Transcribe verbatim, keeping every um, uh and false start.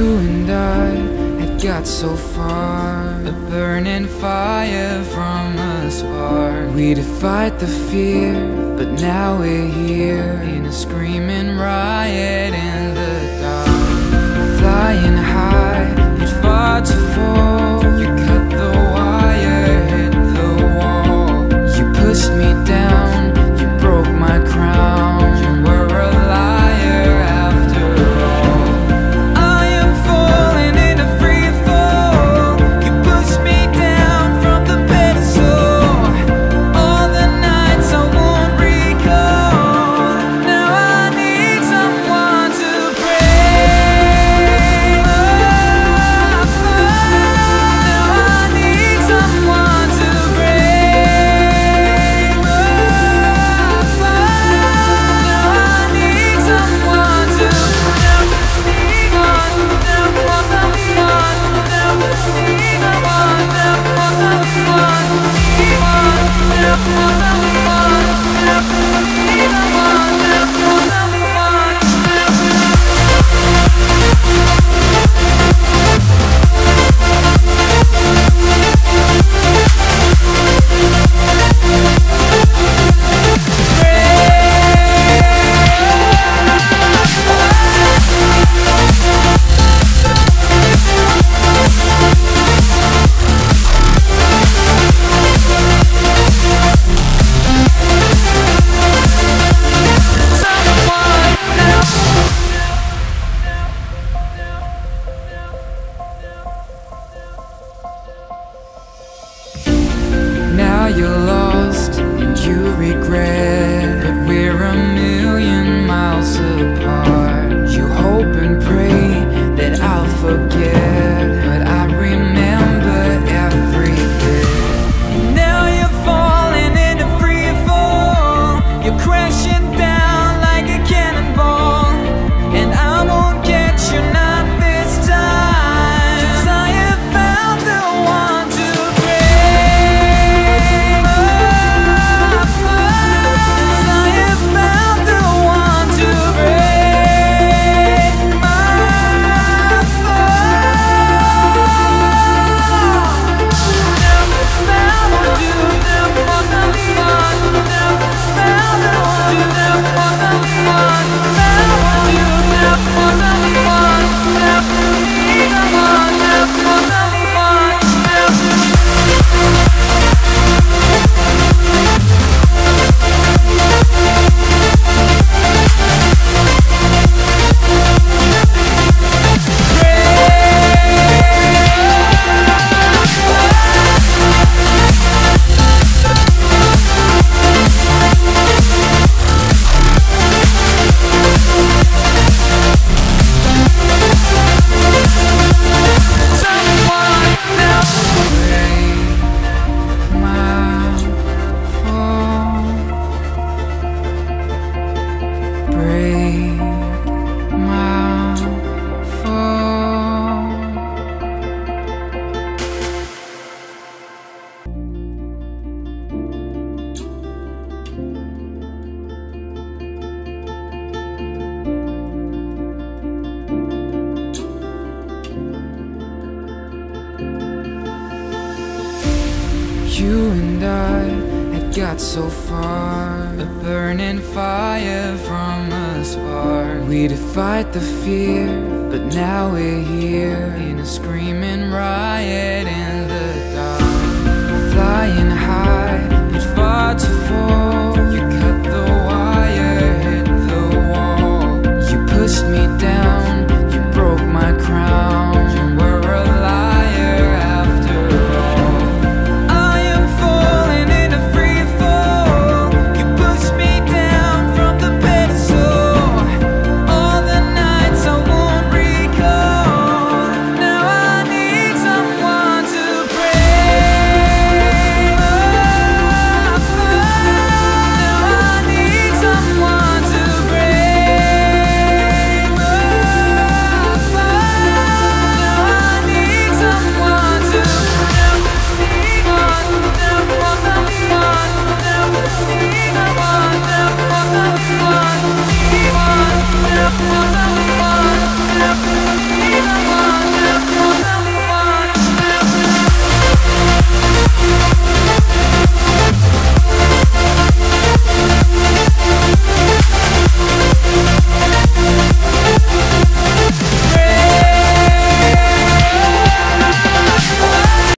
You and I had got so far, a burning fire from a spark. We defied the fear, but now we're here in a screaming riot in the dark. Flying high and far too fall, you cut the wire, hit the wall. You pushed me down, you broke my crown. You were a liar after all. I am falling in a free fall. You pushed me down from the pedestal. All the nights I won't recall. Now I need someone to break. Now I need someone to break. Now I need someone to break. Now you're lost and you regret, but we're a million miles apart. You hope and pray that I'll forget, but I remember every bit. And now you're falling into free fall. You're crashing down like a cannonball, and I won't get you now. You and I had got so far, a burning fire from a spark. We defied the fear, but now we're here in a screaming riot.